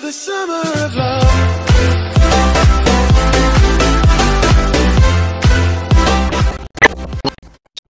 the summer of love.